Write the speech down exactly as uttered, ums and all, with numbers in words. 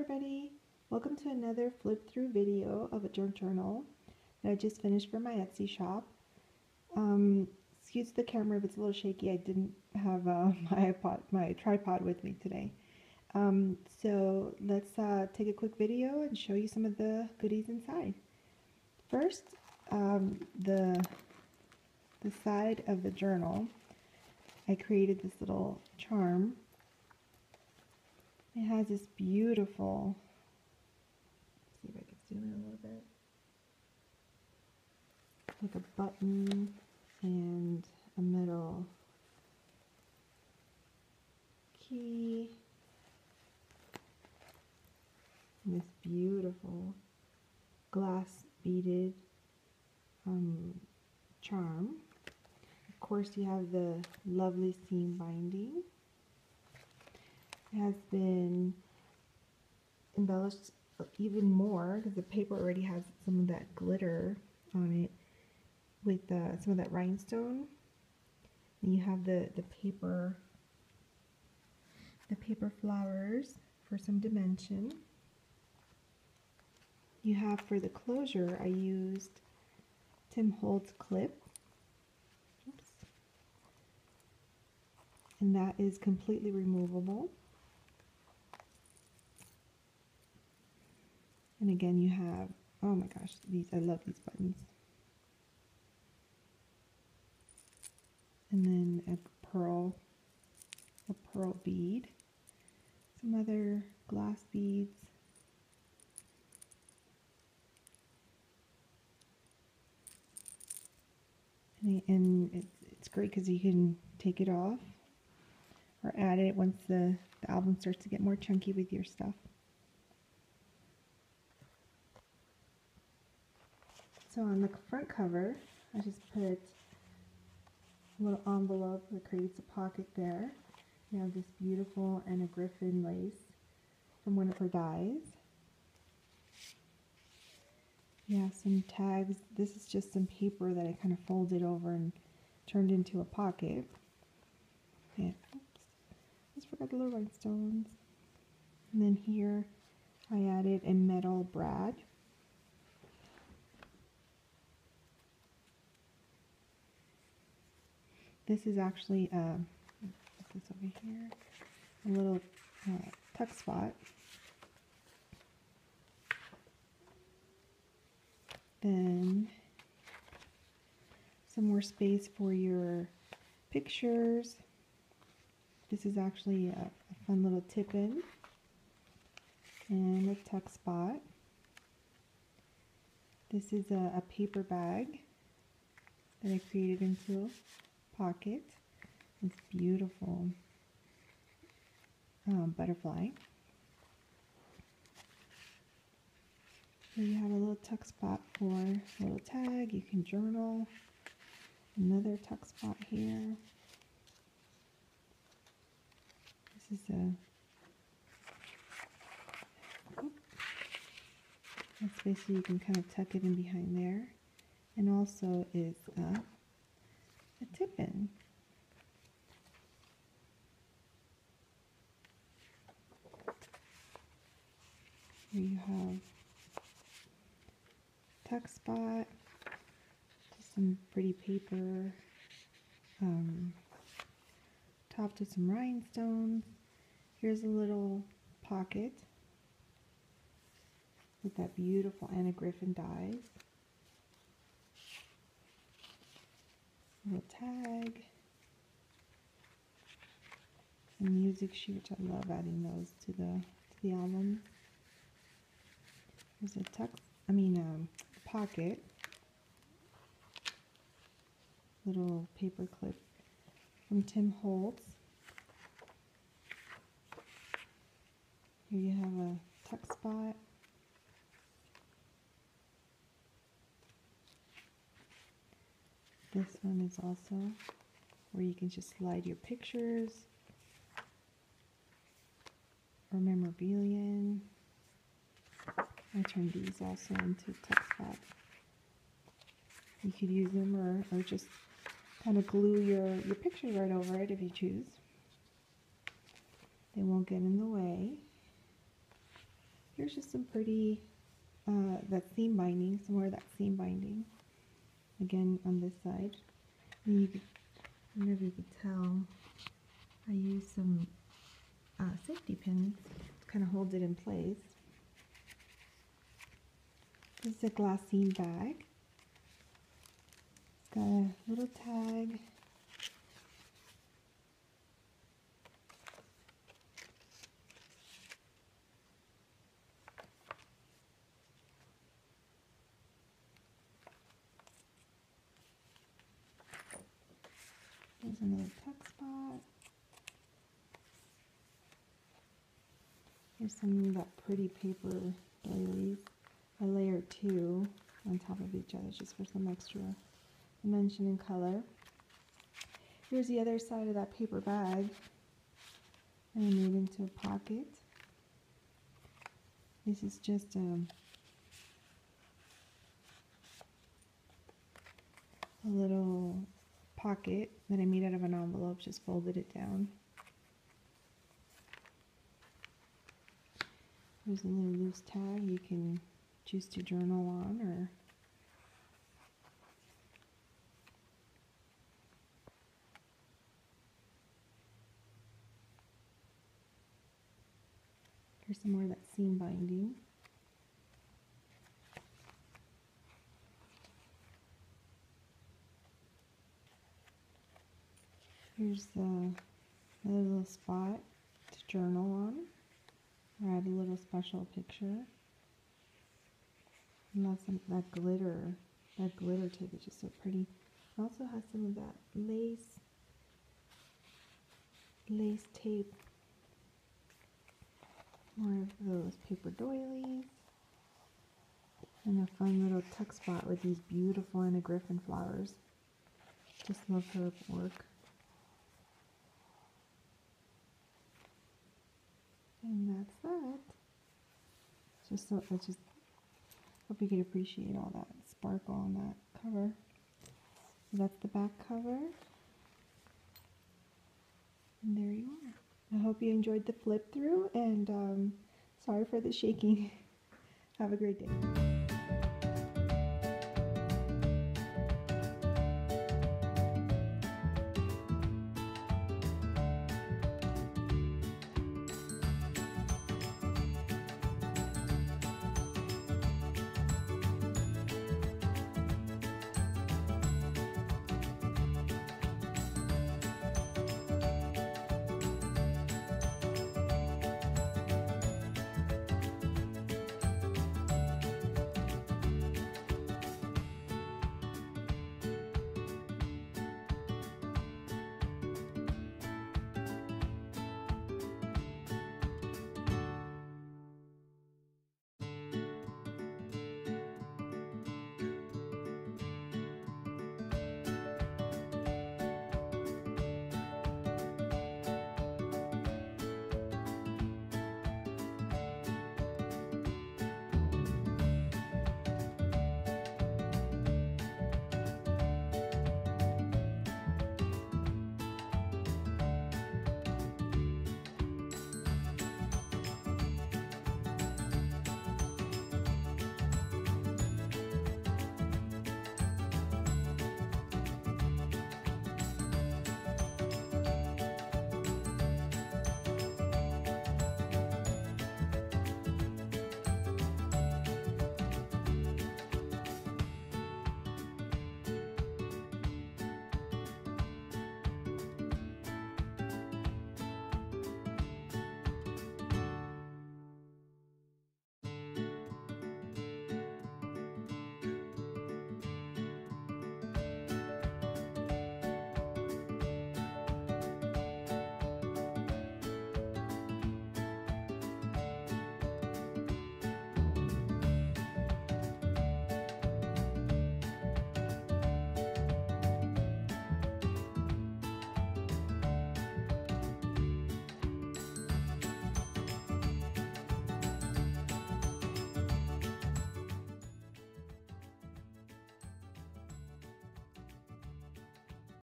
everybody! Welcome to another flip through video of a junk journal that I just finished for my Etsy shop. Um, excuse the camera if it's a little shaky. I didn't have uh, my iPod, my tripod with me today. Um, so let's uh, take a quick video and show you some of the goodies inside. First, um, the, the side of the journal, I created this little charm. It has this beautiful, see if I can zoom in a little bit, like a button and a metal key, and this beautiful glass beaded um, charm. Of course, you have the lovely seam binding. It has been embellished even more because the paper already has some of that glitter on it with uh, some of that rhinestone. And you have the, the paper, the paper flowers for some dimension. You have, for the closure, I used Tim Holtz clip. Oops. And that is completely removable. And again, you have, oh my gosh, these, I love these buttons. And then a pearl, a pearl bead, some other glass beads. And, and it's, it's great because you can take it off or add it once the, the album starts to get more chunky with your stuff. So on the front cover, I just put a little envelope that creates a pocket there. You have this beautiful Anna Griffin lace from one of her dyes. You have some tags. This is just some paper that I kind of folded over and turned into a pocket. And oops, just forgot the little rhinestones. And then here I added a metal brad. This is actually uh, put this over here, a little uh, tuck spot. Then some more space for your pictures. This is actually a, a fun little tip-in and a tuck spot. This is a, a paper bag that I created into pocket. This beautiful um, butterfly. Here you have a little tuck spot for a little tag. You can journal. Another tuck spot here. This is a, oops, a space so you can kind of tuck it in behind there. And also is a a tip-in. Here you have tuck spot, just some pretty paper, um, topped with some rhinestones. Here's a little pocket with that beautiful Anna Griffin dyes. Little tag, some music sheets. I love adding those to the to the album. There's a tuck, I mean um, pocket, little paper clip from Tim Holtz. Here you have a tuck spot. This one is also where you can just slide your pictures or memorabilia. I turned these also into tuck spots. You could use them or, or just kind of glue your, your picture right over it if you choose. They won't get in the way. Here's just some pretty, uh, that seam binding, some more of that seam binding, again on this side. And you could, I don't know if you could tell, I used some uh, safety pins to kind of hold it in place. This is a glass seam bag. It's got a little tag. There's another tuck spot. Here's some of that pretty paper doilies. I layer two on top of each other just for some extra dimension and color. Here's the other side of that paper bag. I made into a pocket. This is just um, a little pocket that I made out of an envelope, just folded it down. There's a little loose tag you can choose to journal on, or here's some more of that seam binding. Here's uh, another little spot to journal on, or add a little special picture. And that's some, that glitter, that glitter tape is just so pretty. It also has some of that lace, lace tape. More of those paper doilies. And a fun little tuck spot with these beautiful Anna Griffin flowers. Just love her work. And that's that. It's just so, I just hope you could appreciate all that sparkle on that cover. So that's the back cover. And there you are. I hope you enjoyed the flip through, and um, sorry for the shaking. Have a great day.